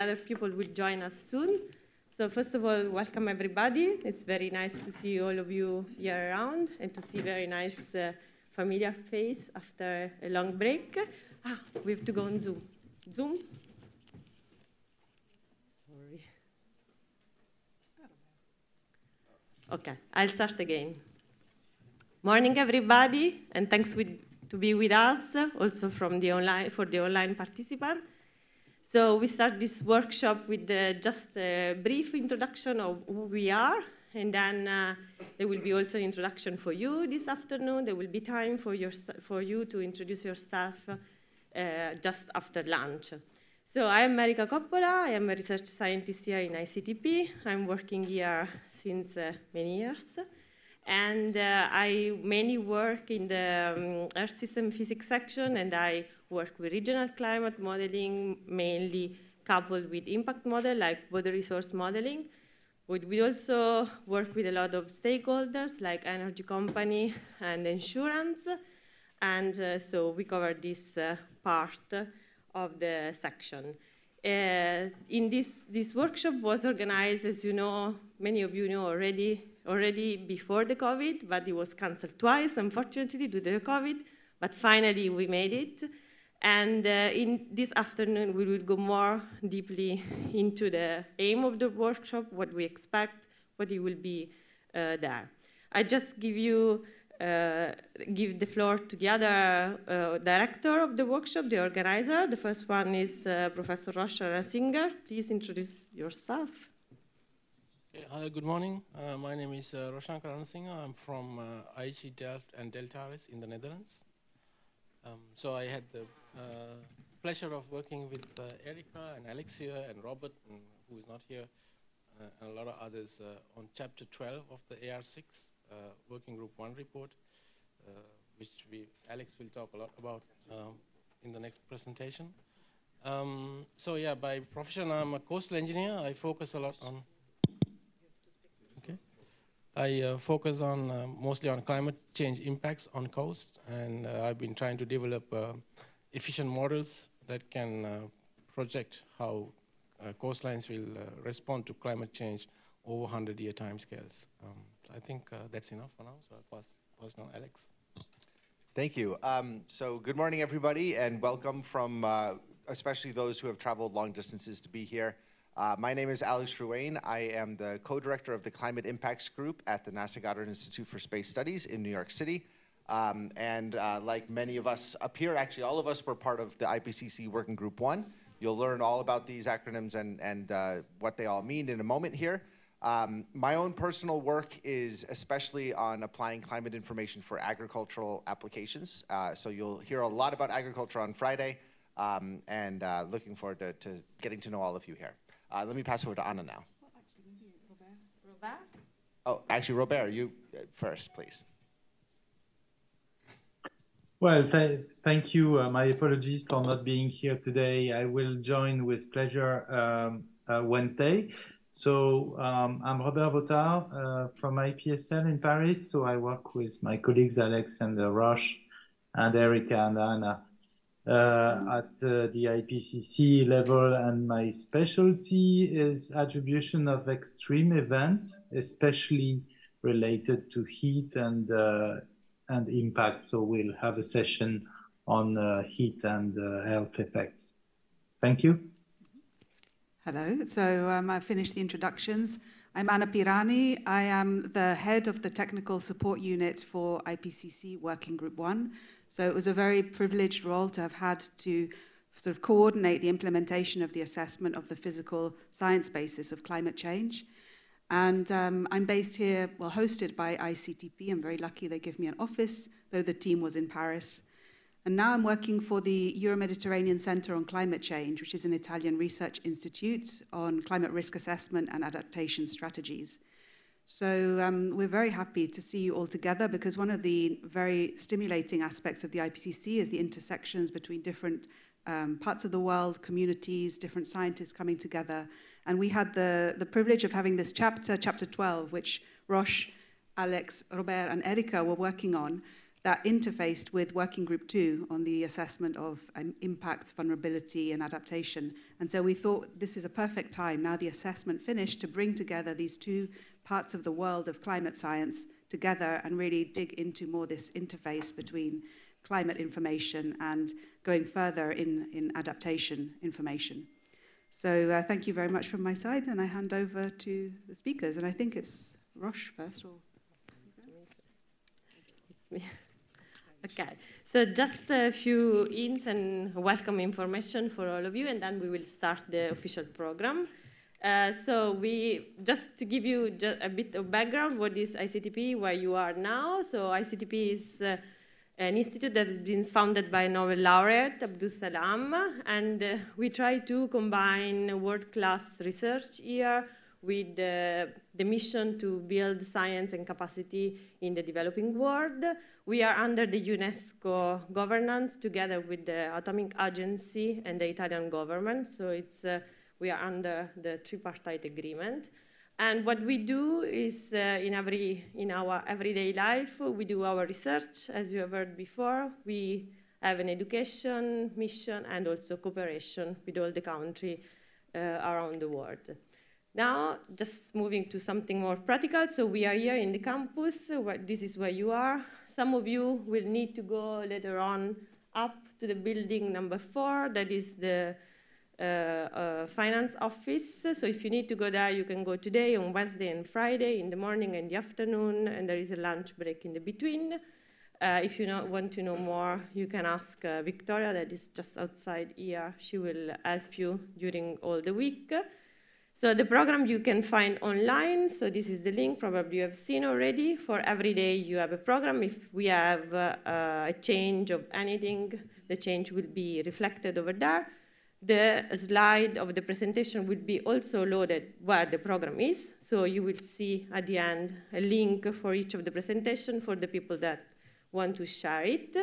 Other people will join us soon. So first of all, welcome everybody. It's very nice to see all of you year round and to see very nice familiar face after a long break. Ah, we have to go on Zoom. Zoom? Sorry. Okay, I'll start again. Morning everybody, and thanks to be with us, also from the online, for the online participants. So we start this workshop with just a brief introduction of who we are, and then there will be also an introduction for you this afternoon. There will be time for you to introduce yourself just after lunch. So I am Erika Coppola. I am a research scientist here in ICTP. I'm working here since many years. And I mainly work in the Earth System Physics section, and I work with regional climate modeling, mainly coupled with impact model, like water resource modeling. We also work with a lot of stakeholders, like energy company and insurance. And so we cover this part of the section. In this workshop was organized, as you know, many of you know already before the COVID, but it was canceled twice, unfortunately, due to the COVID. But finally, we made it. And in this afternoon, we will go more deeply into the aim of the workshop, what we expect, what it will be there. I just give the floor to the other director of the workshop, the organizer. The first one is Professor Roshanka Ranasinghe. Please introduce yourself. Good morning. My name is Roshanka Ranasinghe. I'm from IHE Delft and Deltares in the Netherlands. So I had the pleasure of working with Erika and Alex here and Robert, who is not here, and a lot of others on Chapter 12 of the AR6 Working Group 1 report, which Alex will talk a lot about in the next presentation. So yeah, by profession, I'm a coastal engineer. I focus a lot on mostly on climate change impacts on coast, and I've been trying to develop efficient models that can project how coastlines will respond to climate change over 100-year timescales. I think that's enough for now, so I'll pass on Alex. Thank you. So good morning, everybody, and welcome from especially those who have traveled long distances to be here. My name is Alex Ruane. I am the co-director of the Climate Impacts Group at the NASA Goddard Institute for Space Studies in New York City. Like many of us up here, actually all of us were part of the IPCC Working Group 1. You'll learn all about these acronyms and what they all mean in a moment here. My own personal work is especially on applying climate information for agricultural applications. So you'll hear a lot about agriculture on Friday, and looking forward to getting to know all of you here. Let me pass over to Anna now. Well, actually, maybe Robert? Oh, actually, Robert, you first, please. Well, thank you. My apologies for not being here today. I will join with pleasure Wednesday. So I'm Robert Votard from IPSL in Paris. So I work with my colleagues, Alex and Rosh and Erika and Anna. At the IPCC level, and my specialty is attribution of extreme events, especially related to heat and impact. So we'll have a session on heat and health effects. Thank you. Hello. So I finished the introductions. I'm Anna Pirani. I am the head of the technical support unit for IPCC Working Group 1. So it was a very privileged role to have had to sort of coordinate the implementation of the assessment of the physical science basis of climate change. And I'm based here, well, hosted by ICTP. I'm very lucky they give me an office, though the team was in Paris. And now I'm working for the Euro-Mediterranean Center on Climate Change, which is an Italian research institute on climate risk assessment and adaptation strategies. So we're very happy to see you all together, because one of the very stimulating aspects of the IPCC is the intersections between different parts of the world, communities, different scientists coming together. And we had the privilege of having this chapter, Chapter 12, which Rosh, Alex, Robert, and Erika were working on, that interfaced with Working Group 2 on the assessment of impacts, vulnerability, and adaptation. And so we thought this is a perfect time, now the assessment finished, to bring together these two parts of the world of climate science together and really dig into more this interface between climate information and going further in adaptation information. So thank you very much from my side, and I hand over to the speakers. And I think it's Rosh first. Or it's me. Okay, so just a few hints and welcome information for all of you, and then we will start the official program. So we, just to give you just a bit of background, what is ICTP, where you are now. So ICTP is an institute that has been founded by a Nobel laureate, Abdus Salam, and we try to combine world-class research here with the mission to build science and capacity in the developing world. We are under the UNESCO governance together with the Atomic Agency and the Italian government, so it's we are under the tripartite agreement. And what we do is in our everyday life, we do our research, as you have heard before. We have an education mission and also cooperation with all the countries around the world. Now, just moving to something more practical. So we are here in the campus. This is where you are. Some of you will need to go later on up to the building number 4. That is the finance office, so if you need to go there, you can go today on Wednesday and Friday in the morning and the afternoon, and there is a lunch break in the between. If you want to know more, you can ask Victoria, that is just outside here. She will help you during all the week. So the program you can find online, so this is the link, probably you have seen already. For every day you have a program. If we have a change of anything, the change will be reflected over there. The slide of the presentation will be also loaded where the program is, so you will see at the end a link for each of the presentation for the people that want to share it.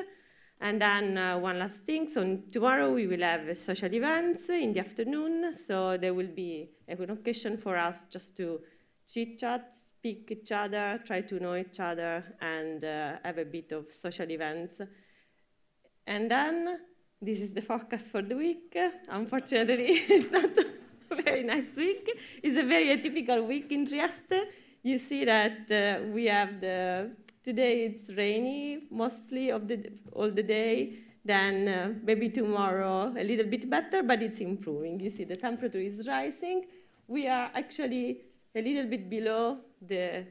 And then one last thing, so tomorrow we will have social events in the afternoon, so there will be an occasion for us just to chit-chat, speak each other, try to know each other, and have a bit of social events. And then this is the forecast for the week. Unfortunately, it's not a very nice week. It's a very atypical week in Trieste. You see that we have today it's rainy mostly of all the day. Then maybe tomorrow a little bit better, but it's improving. You see the temperature is rising. We are actually a little bit below the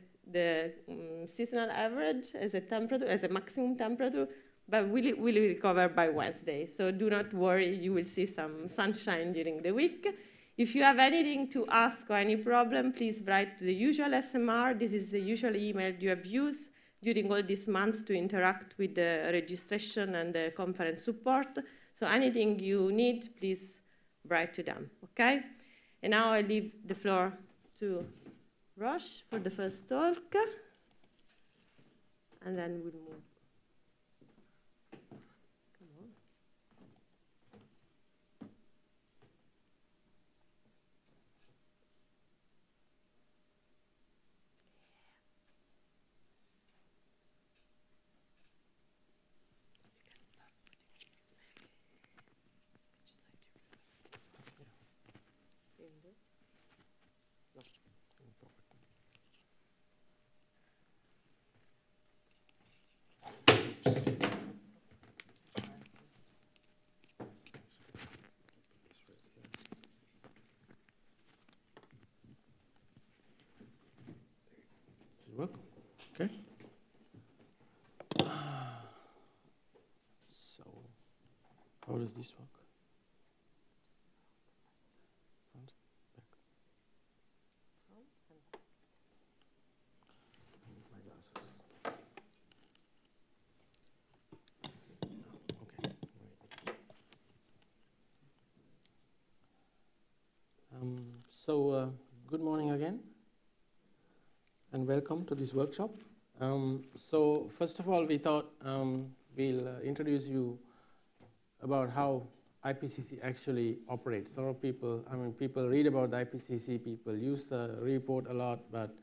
seasonal average as a temperature, as a maximum temperature. But we will recover by Wednesday, so do not worry, you will see some sunshine during the week. If you have anything to ask or any problem, please write to the usual SMR. This is the usual email you have used during all these months to interact with the registration and the conference support. So anything you need, please write to them, okay? And now I leave the floor to Rosh for the first talk, and then we'll move. Welcome. Okay. So, how does this work? Front, back. I need my glasses. Okay. Wait. Good morning again. And welcome to this workshop. So first of all, we thought we'll introduce you about how IPCC actually operates. A lot of people, people read about the IPCC, people use the report a lot, but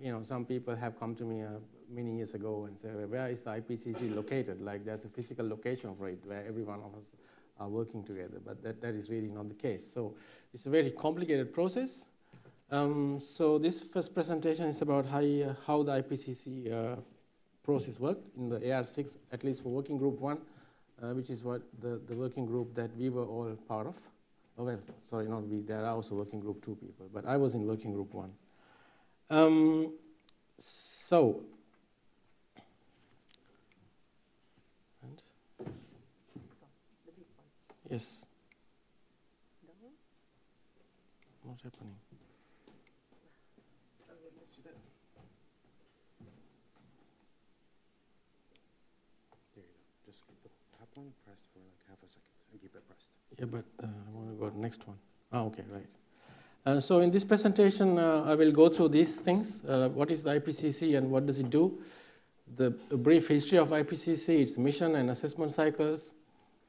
You know, some people have come to me many years ago and say, where is the IPCC located? Like, there's a physical location for it where every one of us are working together, but that is really not the case. So it's a very complicated process. So this first presentation is about how the IPCC process worked in the AR6, at least for working group 1, which is what the working group that we were all part of. Oh, well, sorry, not we, there are also working group 2 people, but I was in working group 1. And this one, the big one. Yes. That one? Not happening. There you go. Just keep the top one pressed for like half a second and keep it pressed. Yeah, but I want to go to the next one. Oh, okay, right. So in this presentation, I will go through these things. What is the IPCC and what does it do? A brief history of IPCC, its mission and assessment cycles,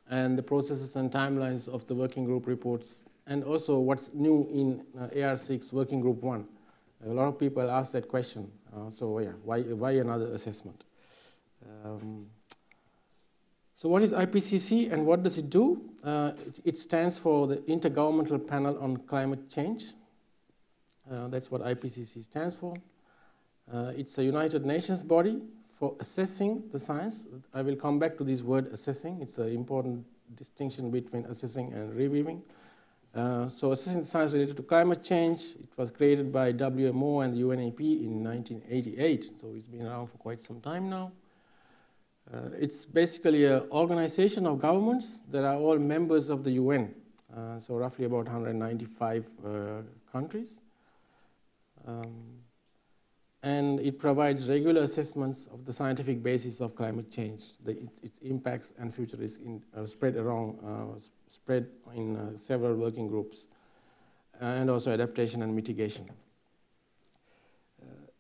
and the processes and timelines of the working group reports, and also what's new in AR6 working group 1. A lot of people ask that question. So yeah, why another assessment? So what is IPCC and what does it do? It stands for the Intergovernmental Panel on Climate Change. That's what IPCC stands for. It's a United Nations body for assessing the science. I will come back to this word assessing. It's an important distinction between assessing and reviewing. So assessing science related to climate change, it was created by WMO and the UNEP in 1988. So it's been around for quite some time now. It's basically an organization of governments that are all members of the UN, so roughly about 195 countries. And it provides regular assessments of the scientific basis of climate change, its impacts and future risks spread in several working groups, and also adaptation and mitigation.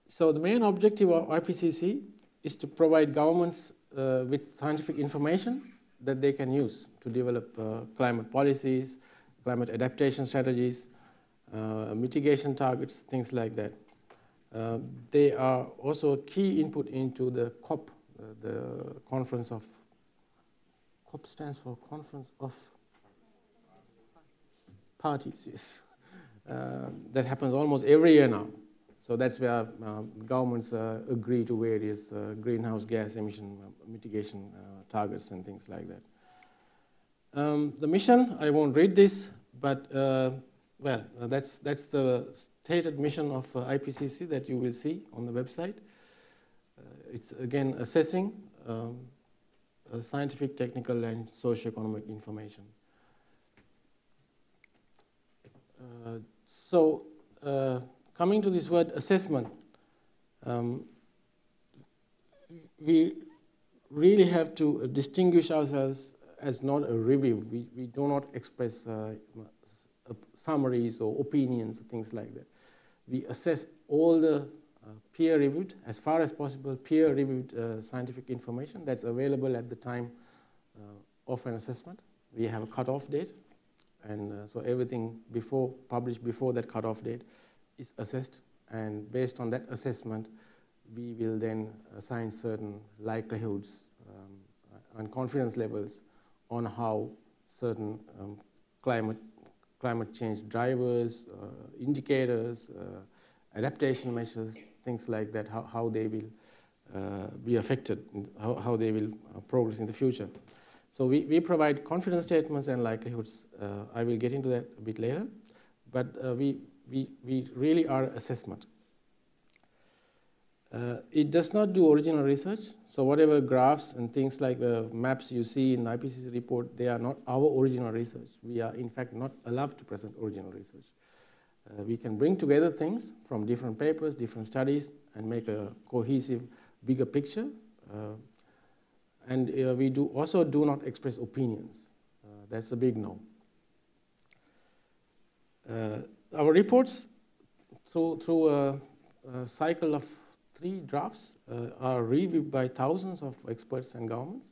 So the main objective of IPCC is to provide governments with scientific information that they can use to develop climate policies, climate adaptation strategies, mitigation targets, things like that. They are also a key input into the COP, the conference of, COP stands for Conference of Parties, yes. That happens almost every year now. So that's where governments agree to various greenhouse gas emission mitigation targets and things like that. The mission, I won't read this, but well, that's the stated mission of IPCC that you will see on the website. It's again assessing scientific, technical, and socioeconomic information. Coming to this word assessment, we really have to distinguish ourselves as not a review. We do not express summaries or opinions, things like that. We assess all the peer-reviewed, as far as possible, peer-reviewed scientific information that's available at the time of an assessment. We have a cutoff date, and so everything published before that cutoff date is assessed, and based on that assessment, we will then assign certain likelihoods and confidence levels on how certain climate change drivers, indicators, adaptation measures, things like that, how they will be affected, how they will progress in the future. So we provide confidence statements and likelihoods. I will get into that a bit later, but we really are assessment. It does not do original research. So whatever graphs and things like maps you see in the IPCC report, they are not our original research. We are, in fact, not allowed to present original research. We can bring together things from different papers, different studies, and make a cohesive, bigger picture. We also do not express opinions. That's a big no. Our reports, through a cycle of 3 drafts, are reviewed by thousands of experts and governments.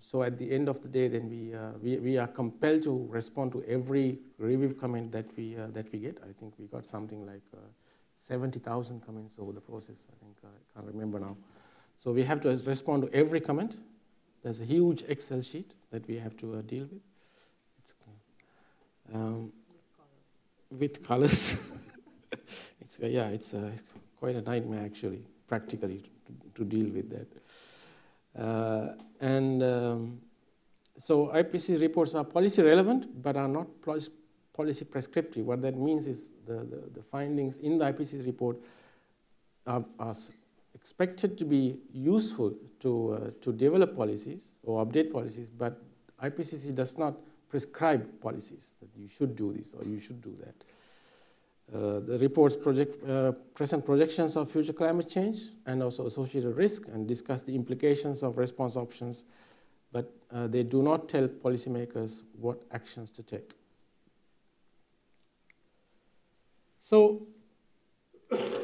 So at the end of the day, then we are compelled to respond to every review comment that we get. I think we got something like 70,000 comments over the process, I think, I can't remember now. So we have to respond to every comment. There's a huge Excel sheet that we have to deal with. It's, with colors. It's, yeah, it's quite a nightmare, actually, practically, to deal with that. So IPCC reports are policy relevant, but are not policy prescriptive. What that means is the findings in the IPCC report are expected to be useful to develop policies or update policies, but IPCC does not prescribe policies that you should do this or you should do that. The reports present projections of future climate change and also associated risk and discuss the implications of response options, but they do not tell policymakers what actions to take. So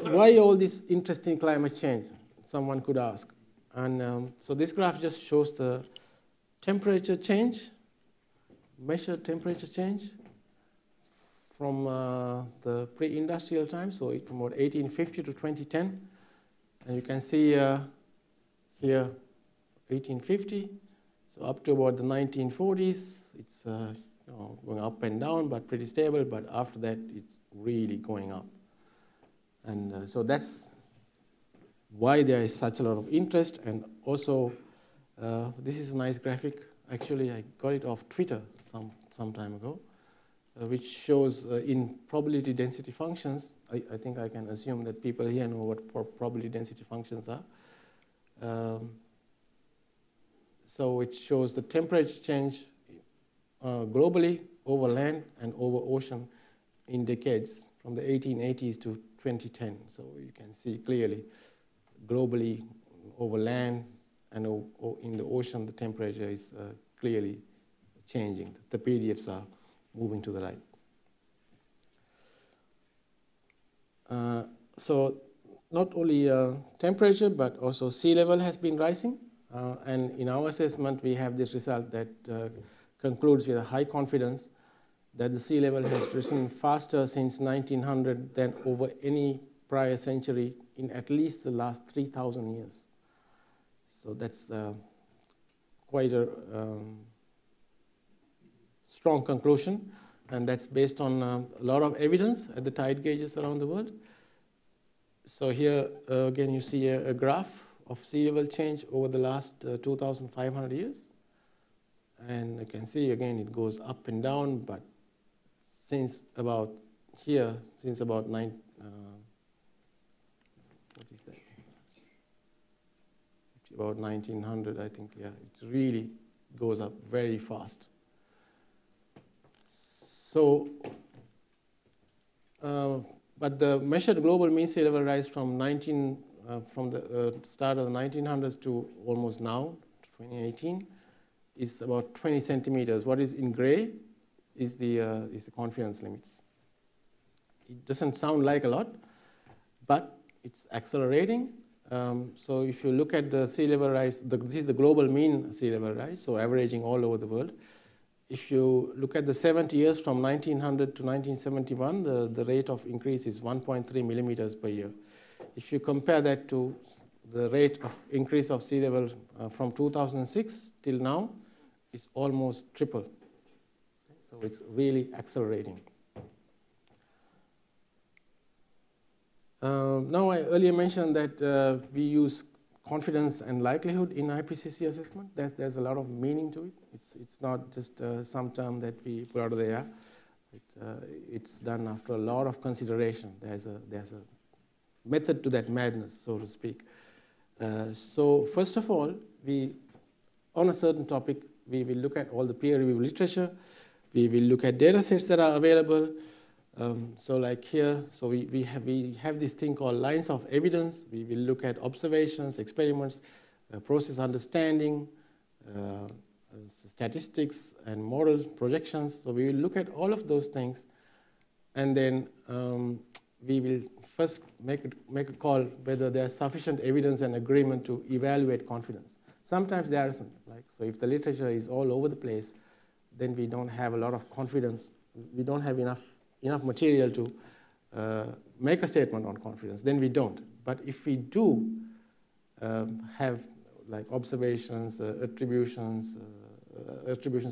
why all this interest in climate change, someone could ask. And so this graph just shows the temperature change, measured temperature change from the pre-industrial time, so from about 1850 to 2010. And you can see here 1850, so up to about the 1940s, it's you know, going up and down, but pretty stable, but after that, it's really going up. And so that's why there is such a lot of interest. And also, this is a nice graphic. Actually, I got it off Twitter some time ago, which shows in probability density functions. I think I can assume that people here know what probability density functions are. So it shows the temperature change globally over land and over ocean in decades from the 1880s to 2010. So you can see clearly globally over land and in the ocean, the temperature is clearly changing. The PDFs are moving to the right. So not only temperature, but also sea level has been rising. And in our assessment, we have this result that concludes with a high confidence that the sea level has risen faster since 1900 than over any prior century in at least the last 3,000 years. So that's quite a strong conclusion, and that's based on a lot of evidence at the tide gauges around the world. So here again you see a graph of sea level change over the last 2,500 years. And you can see again it goes up and down, but since about here, since about about 1900, I think, yeah, it really goes up very fast. So, but the measured global mean sea level rise from the start of the 1900s to almost now, 2018, is about 20 centimeters. What is in gray is the confidence limits. It doesn't sound like a lot, but it's accelerating. So if you look at the sea level rise, this is the global mean sea level rise, so averaging all over the world. If you look at the 70 years from 1900 to 1971, the rate of increase is 1.3 millimeters per year. If you compare that to the rate of increase of sea level from 2006 till now, it's almost triple. Okay, so it's really accelerating. Now, I earlier mentioned that we use confidence and likelihood in IPCC assessment. There's a lot of meaning to it. It's not just some term that we put out there. It's done after a lot of consideration. There's a method to that madness, so to speak. So first of all, on a certain topic, we will look at all the peer-reviewed literature. We will look at data sets that are available. So like here, so we have this thing called lines of evidence. We will look at observations, experiments, process understanding, statistics, and models, projections. So we will look at all of those things. And then we will first make a call whether there's sufficient evidence and agreement to evaluate confidence. Sometimes there isn't. Like, so if the literature is all over the place, then we don't have a lot of confidence. We don't have enough material to make a statement on confidence, then we don't. But if we do have like observations, attribution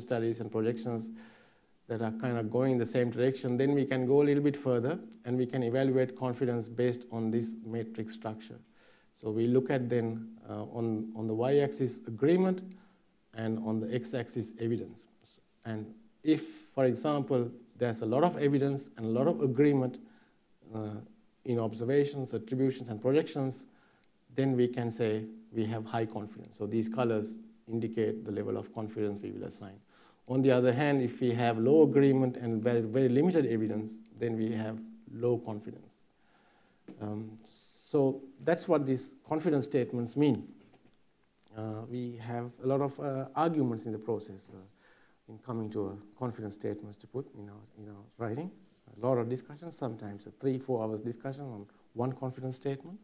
studies and projections that are kind of going the same direction, then we can go a little bit further and we can evaluate confidence based on this matrix structure. So we look at then on the y-axis agreement and on the x-axis evidence. And if, for example, there's a lot of evidence and a lot of agreement in observations, attributions, and projections, then we can say we have high confidence. So these colors indicate the level of confidence we will assign. On the other hand, if we have low agreement and very, very limited evidence, then we have low confidence. So that's what these confidence statements mean. We have a lot of arguments in the process in coming to a confidence statements to put in our writing. A lot of discussions, sometimes a 3-4 hours discussion on one confidence statement.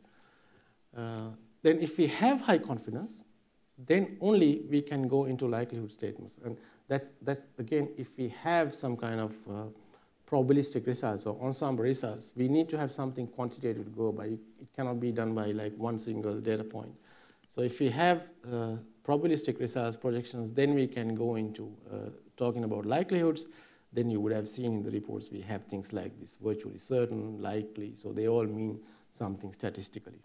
Then if we have high confidence, then only we can go into likelihood statements. And that's again, if we have some kind of probabilistic results or ensemble results, we need to have something quantitative to go by. It cannot be done by like one single data point. So if we have probabilistic results projections, then we can go into talking about likelihoods. Then you would have seen in the reports we have things like this virtually certain, likely, so they all mean something statistically.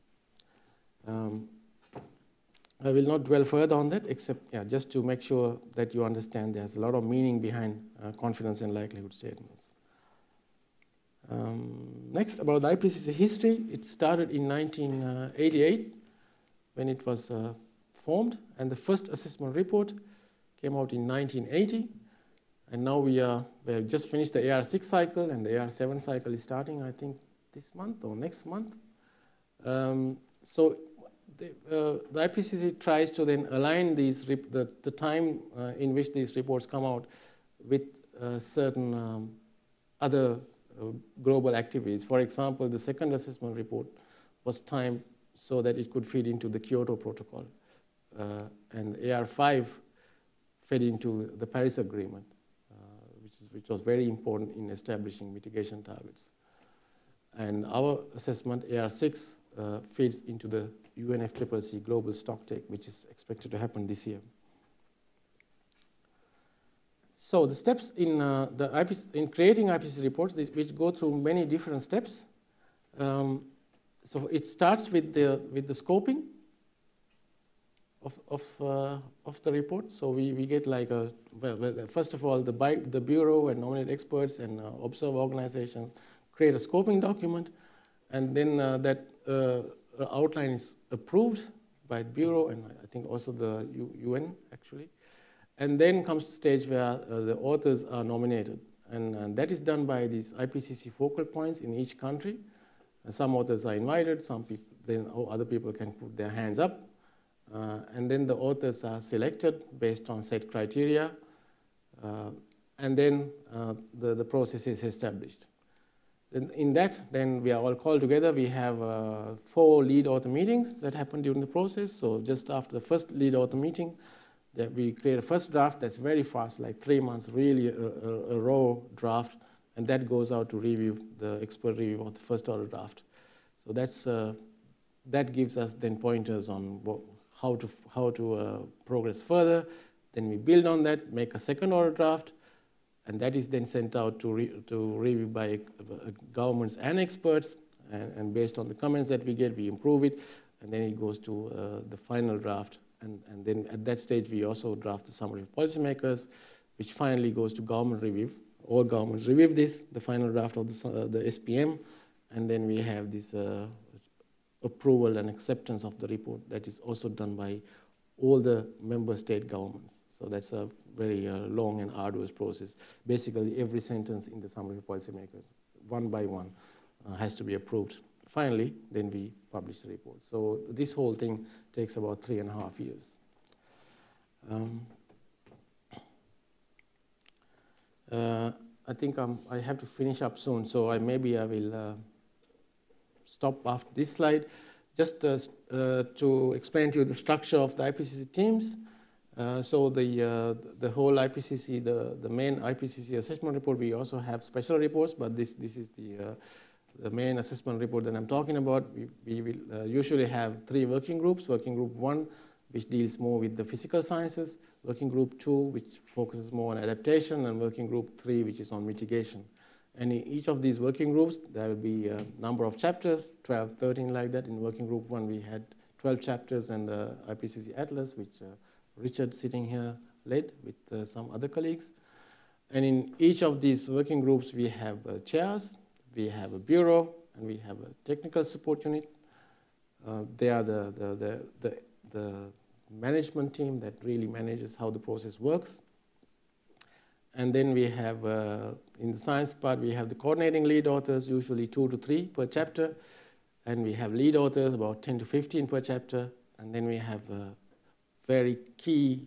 I will not dwell further on that, except just to make sure that you understand there's a lot of meaning behind confidence and likelihood statements. Next, about the IPCC history. It started in 1988 when it was formed, and the first assessment report came out in 1980. And now we have just finished the AR6 cycle, and the AR7 cycle is starting, I think, this month or next month. So the IPCC tries to then align these the time in which these reports come out with certain other global activities. For example, the second assessment report was timed so that it could feed into the Kyoto Protocol, and AR5 fed into the Paris Agreement, which was very important in establishing mitigation targets. And our assessment, AR6, feeds into the UNFCCC global stocktake, which is expected to happen this year. So the steps in creating IPCC reports, which go through many different steps. So it starts with the scoping of the report. So we get like a, well, first of all, the Bureau and nominated experts and observer organizations create a scoping document, and then that outline is approved by the Bureau and I think also the UN, actually. And then comes the stage where the authors are nominated. And that is done by these IPCC focal points in each country. Some authors are invited, some people, then other people can put their hands up. And then the authors are selected based on set criteria. And then the process is established. In that, then we are all called together. We have 4 lead author meetings that happen during the process. So just after the first lead author meeting, that we create a first draft that's very fast, like 3 months, really a raw draft, and that goes out to review, the expert review of the first order draft. So that's that gives us then pointers on how to progress further. Then we build on that, make a second order draft. And that is then sent out to review by governments and experts. And based on the comments that we get, we improve it. And then it goes to the final draft. And then at that stage, we also draft the summary of policymakers, which finally goes to government review. All governments review this, the final draft of the SPM. And then we have this approval and acceptance of the report that is also done by all the member state governments. So that's a very long and arduous process. Basically, every sentence in the summary of policymakers, one by one, has to be approved. Finally, then we publish the report. So this whole thing takes about 3.5 years. I think I have to finish up soon, so maybe I will stop after this slide. Just to explain to you the structure of the IPCC teams. So the whole IPCC, the main IPCC assessment report, we also have special reports, but this is the main assessment report that I'm talking about, we will usually have three working groups. Working group one, which deals more with the physical sciences, working group two, which focuses more on adaptation, and working group three, which is on mitigation. And in each of these working groups, there will be a number of chapters, 12, 13 like that. In working group one, we had 12 chapters and the IPCC Atlas, which Richard sitting here led with some other colleagues. And in each of these working groups, we have chairs, we have a bureau, and we have a technical support unit. They are the management team that really manages how the process works. And then we have, in the science part, we have the coordinating lead authors, usually 2 to 3 per chapter. And we have lead authors, about 10 to 15 per chapter. And then we have a very key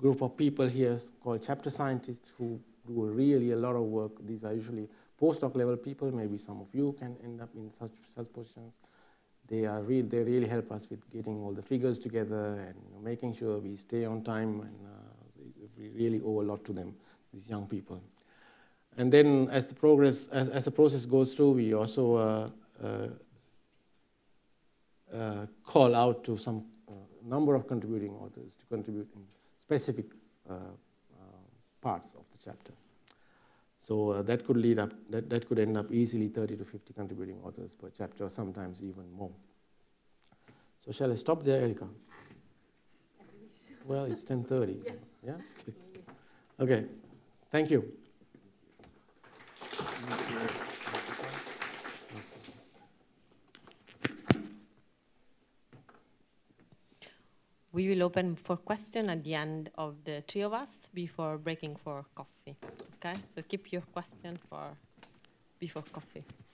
group of people here called chapter scientists who do really a lot of work. These are usually postdoc level people. Maybe some of you can end up in such positions. They really help us with getting all the figures together and making sure we stay on time, and we really owe a lot to them, these young people. And then as the process goes through, we also call out to some number of contributing authors to contribute in specific parts of the chapter. So that could lead up, that could end up easily 30 to 50 contributing authors per chapter, or sometimes even more. So shall I stop there, Erika? Well, it's 10:30. Yeah. Yeah? Okay. Thank you. We will open for questions at the end of the three of us before breaking for coffee. Okay? So keep your question for before coffee.